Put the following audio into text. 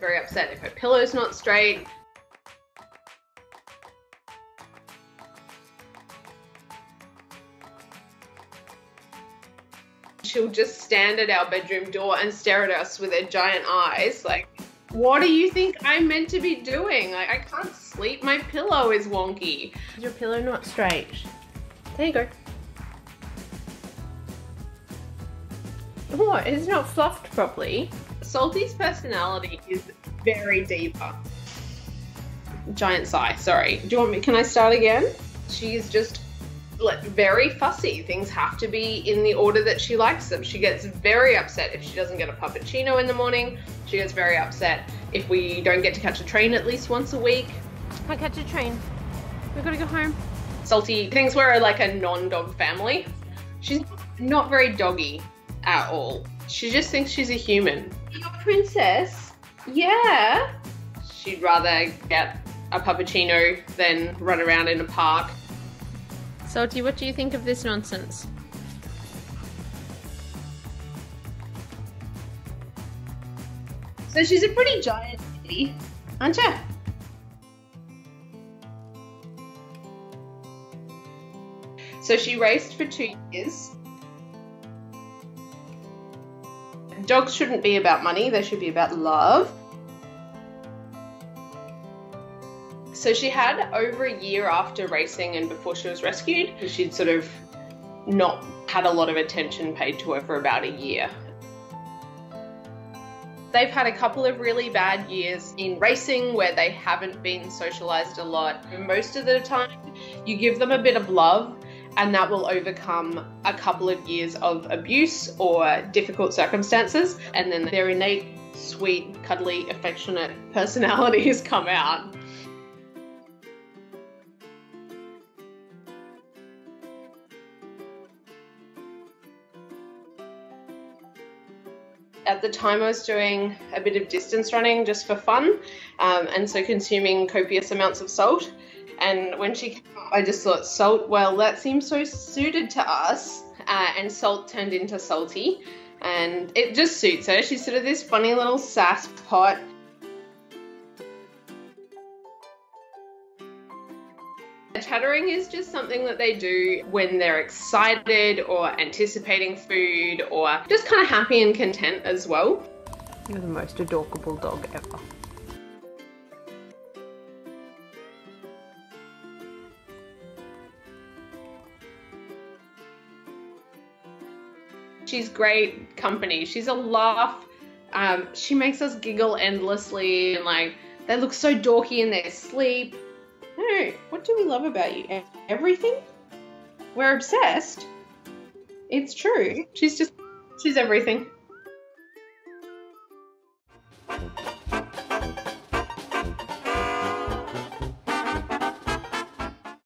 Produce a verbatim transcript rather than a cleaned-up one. gets very upset if her pillow's not straight. She'll just stand at our bedroom door and stare at us with her giant eyes like, what do you think I'm meant to be doing? Like, I can't sleep, my pillow is wonky. Is your pillow not straight? There you go. What? It's not fluffed properly. Salty's personality is very deeper. Giant sigh, sorry. Do you want me, can I start again? She's just like very fussy. Things have to be in the order that she likes them. She gets very upset if she doesn't get a puppuccino in the morning. She gets very upset if we don't get to catch a train at least once a week. Can't catch a train. We've got to go home. Salty thinks we're like a non-dog family. She's not very doggy at all. She just thinks she's a human. You're a princess? Yeah. She'd rather get a puppuccino than run around in a park. Salty, what do you think of this nonsense? So she's a pretty giant lady, aren't you? So she raced for two years. Dogs shouldn't be about money, they should be about love. So she had over a year after racing and before she was rescued, she'd sort of not had a lot of attention paid to her for about a year. They've had a couple of really bad years in racing where they haven't been socialized a lot. Most of the time, you give them a bit of love and that will overcome a couple of years of abuse or difficult circumstances, and then their innate, sweet, cuddly, affectionate personalities come out. At the time I was doing a bit of distance running just for fun, um, and so consuming copious amounts of salt. And when she came up, I just thought, salt, well, that seems so suited to us. Uh, and salt turned into Salty, and it just suits her. She's sort of this funny little sass pot. Chattering is just something that they do when they're excited or anticipating food or just kind of happy and content as well. You're the most adorable dog ever. She's great company. She's a laugh. Um, she makes us giggle endlessly, and like, they look so dorky in their sleep. No, what do we love about you? Everything? We're obsessed. It's true. She's just, she's everything.